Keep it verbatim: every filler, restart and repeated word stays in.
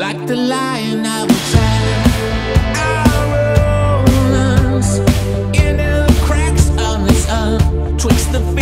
Like the lion I will try our owners, in the cracks of the sun, twixt the